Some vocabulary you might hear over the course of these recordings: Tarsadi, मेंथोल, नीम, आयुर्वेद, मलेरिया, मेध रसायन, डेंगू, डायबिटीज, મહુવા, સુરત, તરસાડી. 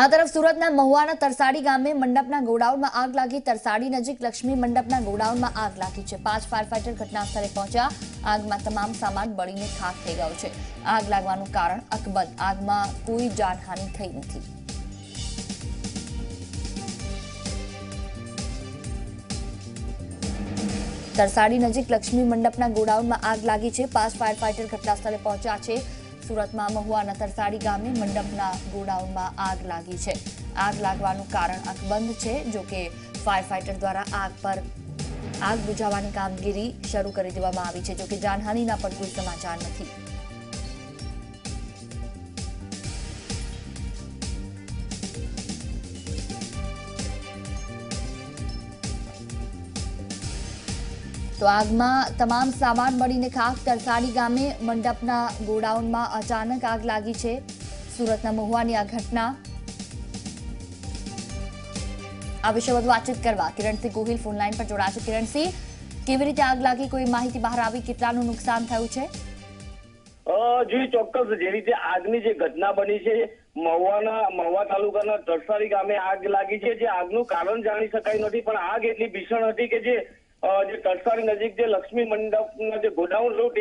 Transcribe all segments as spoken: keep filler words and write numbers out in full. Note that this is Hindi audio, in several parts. આ તરફ સુરતના મહુવાના તરસાડી ગામે મંડપના ગોડાઉનમાં આગ લાગી। તરસાડી નજીક લક્ષ્મી મંડપના ગોડાઉનમાં આગ લાગી છે। પાંચ ફાયર ફાઈટર ઘટનાસ્થળે પહોંચ્યા। આગમાં તમામ સામાન બળીને ખાખ થઈ ગયો છે। આગ લાગવાનું કારણ અકબંધ। આગમાં કોઈ જાનહાની થઈ નથી। તરસાડી નજીક લક્ષ્મી મંડપના ગોડાઉનમાં આગ લાગી છે। પાંચ ફાયર ફાઈટર ઘટનાસ્થળે પહોંચ્યા છે। सूरत में महुआना तरसाड़ी गामे मंडपना गोडाउन में आग लागी है। आग लागवानुं कारण अकबंध है। जो कि फायर फाइटर द्वारा आग पर आग बुझावानी कामगीरी शुरू कर देवामां आवी छे। जो कि जानहानीना पण कोई समाचार नथी। तो आग में तमाम सामान बळीने खाक। तरसाड़ी गामे मंडपना गोडाउन में अचानक आग लागी है। सूरतना महुआनी आ घटना। आ विषय वधु वातचीत करवा किरणसिंह गोहिल फोनलाइन पर जोड़ाया छे। किरणसिंह, केवी रीते आग लागी, कोई माहिती बहार आवी, केटलानुं नुकसान थयुं छे? जी चौक्कस, जे रीते आगनी जे घटना बनी है महुआना महुआ तालुकाना तरसाड़ी गामे आग लागी है। जे आगनुं कारण जाणी शकाय नथी, पण आग एटली भीषण हती के जे तरसाड़ी नजीक लक्ष्मी मंडप गोडाउन रोड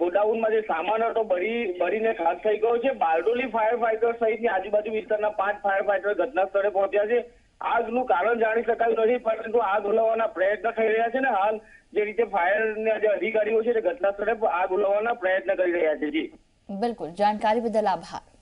गोडाउन में सामान तो बरी बरी ने खाक थई गयो छे। बारडोली फायर फाइटर सहित आजूबाजू विस्तारना पांच फायर फाइटर घटनास्थळे पहोंच्या छे। आगनुं कारण जाणी शकाय नथी, परंतु आग ओलववाना प्रयत्न थई रह्या छे। हाल जे रीते फायरना जे अधिकारीओ छे घटनास्थळे आग ओलववाना प्रयत्न करी रह्या छे। जी बिलकुल, जानकारी बदल आभार।